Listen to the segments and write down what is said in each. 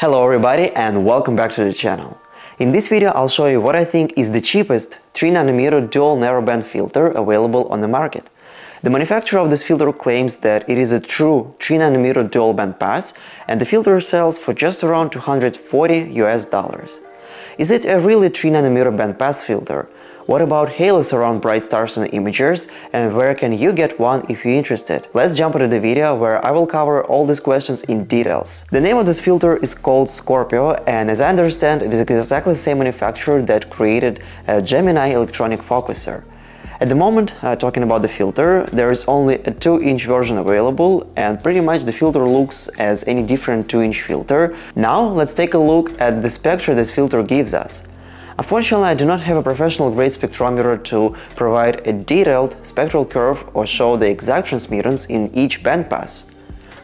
Hello everybody and welcome back to the channel. In this video I'll show you what I think is the cheapest 3nm dual narrowband filter available on the market. The manufacturer of this filter claims that it is a true 3nm dual band pass and the filter sells for just around $240 US. Is it a really 3nm band pass filter? What about halos around bright stars and imagers, and where can you get one if you're interested? Let's jump into the video where I will cover all these questions in details. The name of this filter is called Scorpio, and as I understand, it is exactly the same manufacturer that created a Gemini electronic focuser. At the moment, talking about the filter, there is only a 2-inch version available, and pretty much the filter looks as any different 2-inch filter. Now let's take a look at the spectra this filter gives us. Unfortunately, I do not have a professional grade spectrometer to provide a detailed spectral curve or show the exact transmittance in each bandpass.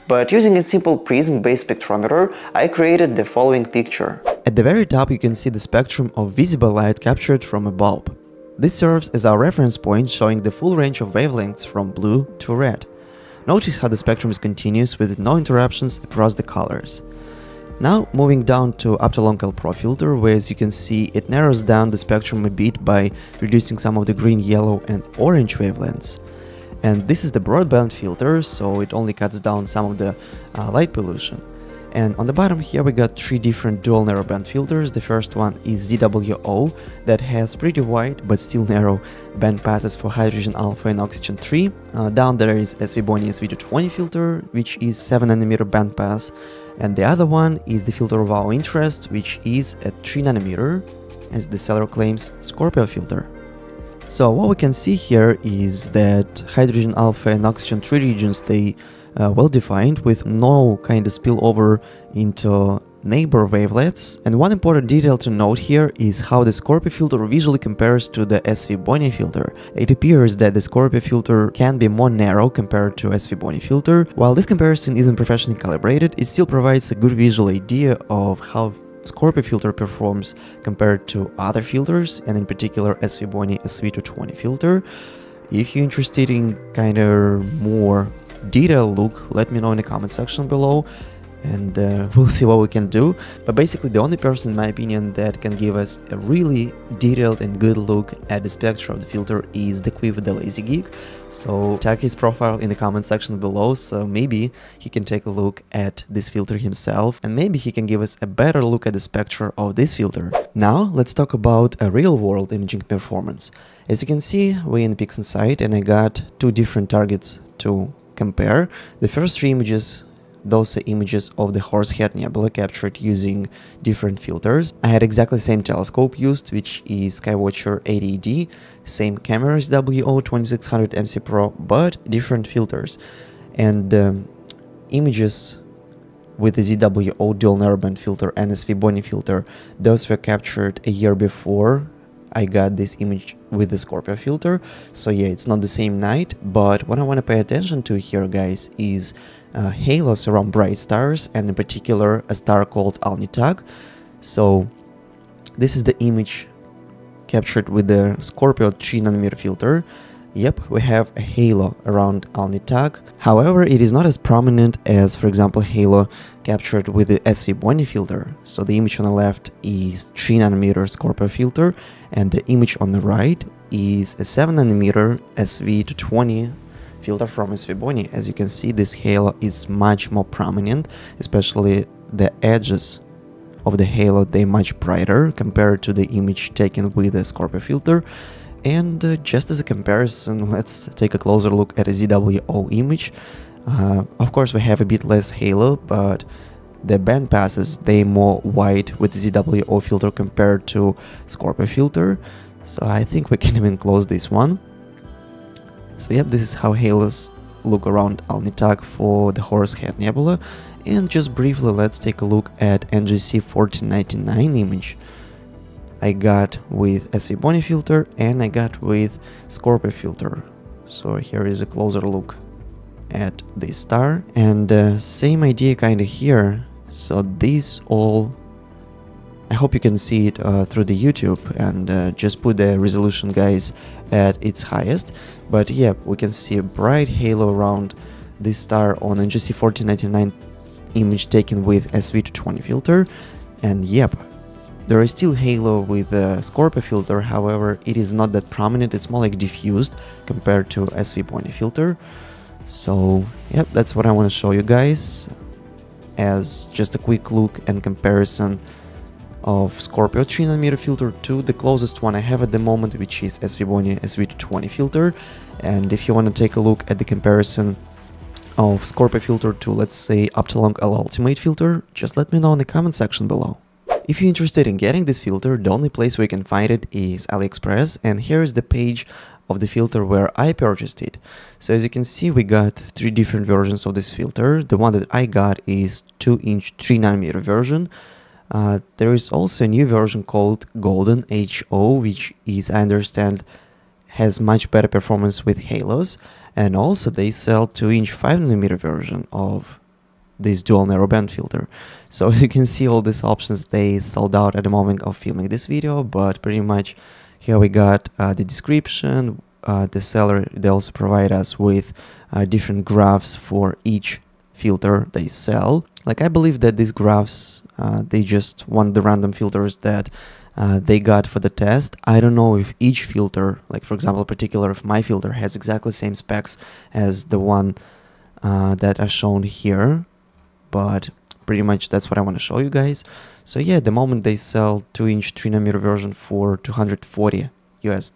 But using a simple prism-based spectrometer, I created the following picture. At the very top you can see the spectrum of visible light captured from a bulb. This serves as our reference point, showing the full range of wavelengths from blue to red. Notice how the spectrum is continuous with no interruptions across the colors. Now moving down to Optolong L-Pro filter, where as you can see it narrows down the spectrum a bit by reducing some of the green, yellow and orange wavelengths. And this is the broadband filter, so it only cuts down some of the light pollution. And on the bottom here we got 3 different dual narrowband filters. The first one is ZWO, that has pretty wide but still narrow band passes for hydrogen alpha and oxygen 3. Down there is SVBony SV220 filter, which is 7nm band pass. And the other one is the filter of our interest, which is at 3nm, as the seller claims, Scorpio filter. So what we can see here is that hydrogen alpha and oxygen 3 regions, they well defined with no kind of spillover into neighbor wavelets. And one important detail to note here is how the Scorpio filter visually compares to the SVBony filter. It appears that the Scorpio filter can be more narrow compared to SVBony filter. While this comparison isn't professionally calibrated, it still provides a good visual idea of how Scorpio filter performs compared to other filters, and in particular SVBony SV220 filter. If you're interested in kind of more detailed look, let me know in the comment section below, and we'll see what we can do. But basically the only person in my opinion that can give us a really detailed and good look at the spectra of the filter is the Quiver the Lazy Geek, so tag his profile in the comment section below, so maybe he can take a look at this filter himself and maybe he can give us a better look at the spectra of this filter. Now let's talk about a real world imaging performance. As you can see, we're in PixInsight and I got 2 different targets to compare. The first 3 images, those are images of the Horsehead Nebula captured using different filters. I had exactly the same telescope used, which is Skywatcher 80ED, same camera ZWO 2600MC Pro, but different filters. And images with the ZWO dual narrowband filter and SV-Bony filter, those were captured a year before I got this image with the Scorpio filter, so yeah, it's not the same night. But what I want to pay attention to here, guys, is halos around bright stars, and in particular a star called Alnitak. So this is the image captured with the Scorpio 3nm filter. Yep, we have a halo around Alnitak. However, it is not as prominent as, for example, halo captured with the SV-Bony filter. So the image on the left is 3nm Scorpio filter, and the image on the right is a 7nm SV220 filter from SV-Bony. As you can see, this halo is much more prominent, especially the edges of the halo, they're much brighter compared to the image taken with the Scorpio filter. And just as a comparison, let's take a closer look at a ZWO image. Of course, we have a bit less halo, but the band passes, they more wide with the ZWO filter compared to Scorpio filter. So I think we can even close this one. So yep, this is how halos look around Alnitak for the Horsehead Nebula. And just briefly, let's take a look at NGC 1499 image I got with SV-Bony filter and I got with Scorpio filter. So here is a closer look at this star, and same idea kind of here. So these all, I hope you can see it through the YouTube, and just put the resolution, guys, at its highest. But yeah, we can see a bright halo around this star on NGC 1499 image taken with SV220 filter, and yep, there is still halo with the Scorpio filter, however it is not that prominent, it's more like diffused compared to SVBony filter. So yep, that's what I want to show you guys as just a quick look and comparison of Scorpio 3nm filter to the closest one I have at the moment, which is SVBony SV220 filter. And if you want to take a look at the comparison of Scorpio filter to, let's say, Optolong L-Ultimate filter, just let me know in the comment section below. If you're interested in getting this filter, the only place where you can find it is AliExpress, and here is the page of the filter where I purchased it. So as you can see, we got three different versions of this filter. The one that I got is 2-inch 3nm version. There is also a new version called Golden HO, which is, I understand, has much better performance with halos, and also they sell 2-inch 5nm version of this dual narrowband filter. So as you can see, all these options, they sold out at the moment of filming this video, but pretty much here we got the description, the seller, they also provide us with different graphs for each filter they sell. Like, I believe that these graphs, they just want the random filters that they got for the test. I don't know if each filter, like for example, particular if my filter has exactly same specs as the one that are shown here, but pretty much that's what I want to show you guys. So yeah, at the moment they sell 2-inch 3nm version for $240 US.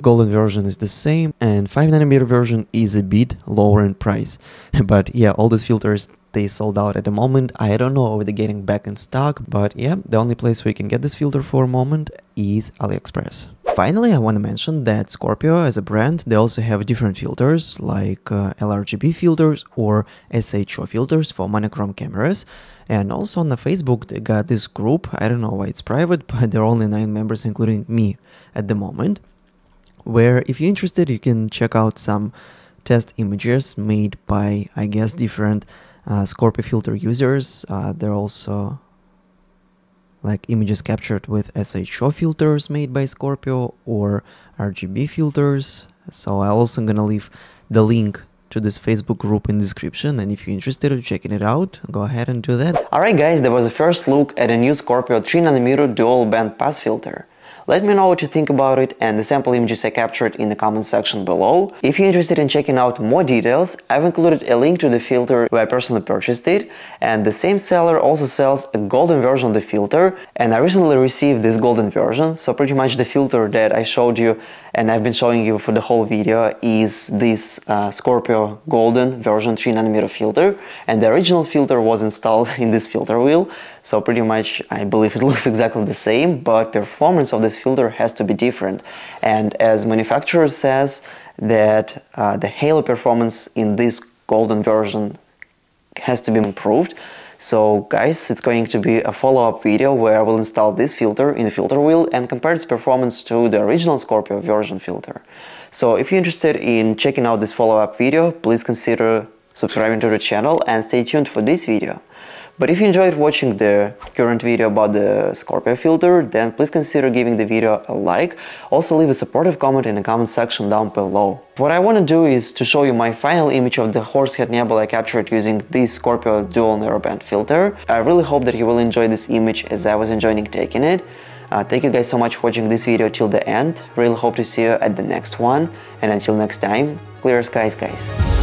Golden version is the same, and 5nm version is a bit lower in price. But yeah, all these filters, they sold out at the moment. I don't know if they're getting back in stock, but yeah, the only place where you can get this filter for a moment is AliExpress. Finally, I want to mention that Scorpio as a brand, they also have different filters like LRGB filters or SHO filters for monochrome cameras. And also on the Facebook, they got this group. I don't know why it's private, but there are only 9 members, including me at the moment, where if you're interested, you can check out some test images made by, I guess, different Scorpio filter users. There are also like images captured with SHO filters made by Scorpio or RGB filters. So I'm also gonna leave the link to this Facebook group in the description, and if you're interested in checking it out, go ahead and do that. Alright guys, that was the first look at a new Scorpio 3nm dual band pass filter. Let me know what you think about it and the sample images I captured in the comments section below. If you're interested in checking out more details, I've included a link to the filter where I personally purchased it, and the same seller also sells a golden version of the filter, and I recently received this golden version. So pretty much the filter that I showed you and I've been showing you for the whole video is this Scorpio golden version 3nm filter, and the original filter was installed in this filter wheel. So pretty much I believe it looks exactly the same, but performance of this filter has to be different, and as manufacturer says that the halo performance in this golden version has to be improved. So guys, it's going to be a follow-up video where I will install this filter in the filter wheel and compare its performance to the original Scorpio version filter. So if you're interested in checking out this follow-up video, please consider subscribing to the channel and stay tuned for this video. But if you enjoyed watching the current video about the Scorpio filter, then please consider giving the video a like. Also leave a supportive comment in the comment section down below. What I want to do is to show you my final image of the Horsehead Nebula I captured using this Scorpio dual narrowband filter. I really hope that you will enjoy this image as I was enjoying taking it. Thank you guys so much for watching this video till the end. Really hope to see you at the next one, and until next time, clear skies guys.